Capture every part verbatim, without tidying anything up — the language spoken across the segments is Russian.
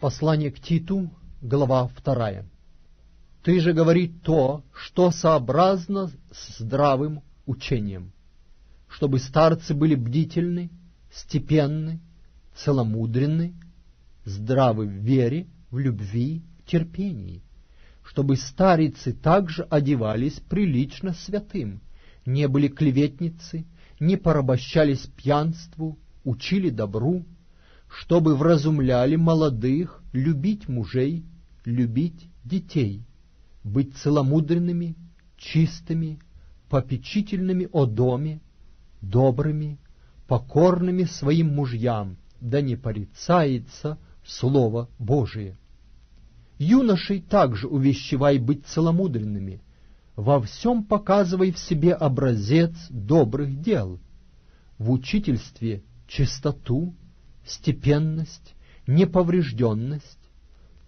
Послание к Титу, глава вторая. «Ты же говори то, что сообразно с здравым учением, чтобы старцы были бдительны, степенны, целомудренны, здравы в вере, в любви, в терпении, чтобы старицы также одевались прилично святым, не были клеветницы, не порабощались пьянству, учили добру, чтобы вразумляли молодых, любить мужей, любить детей, быть целомудренными, чистыми, попечительными о доме, добрыми, покорными своим мужьям, да не порицается Слово Божие. Юношей также увещевай быть целомудренными, во всем показывай в себе образец добрых дел, в учительстве чистоту, степенность, неповрежденность,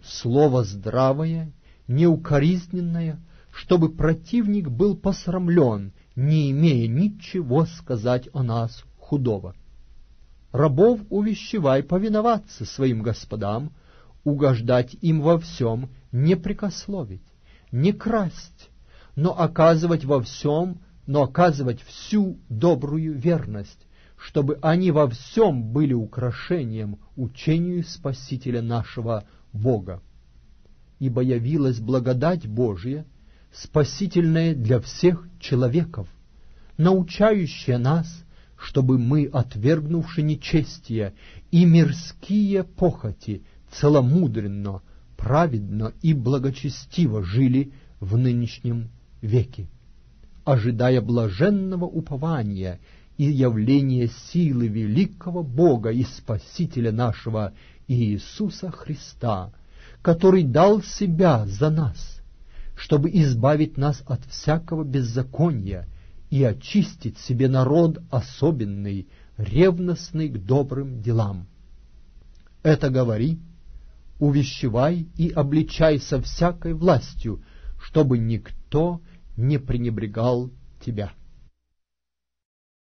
слово здравое, неукоризненное, чтобы противник был посрамлен, не имея ничего сказать о нас худого. Рабов увещевай повиноваться своим господам, угождать им во всем, не прекословить, не красть, но оказывать во всем, но оказывать всю добрую верность, чтобы они во всем были украшением учению Спасителя нашего Бога. Ибо явилась благодать Божия, спасительная для всех человеков, научающая нас, чтобы мы, отвергнувши нечестие и мирские похоти, целомудренно, праведно и благочестиво жили в нынешнем веке, ожидая блаженного упования и явление силы великого Бога и Спасителя нашего Иисуса Христа, который дал Себя за нас, чтобы избавить нас от всякого беззакония и очистить себе народ особенный, ревностный к добрым делам. Это говори, увещевай и обличай со всякой властью, чтобы никто не пренебрегал тебя».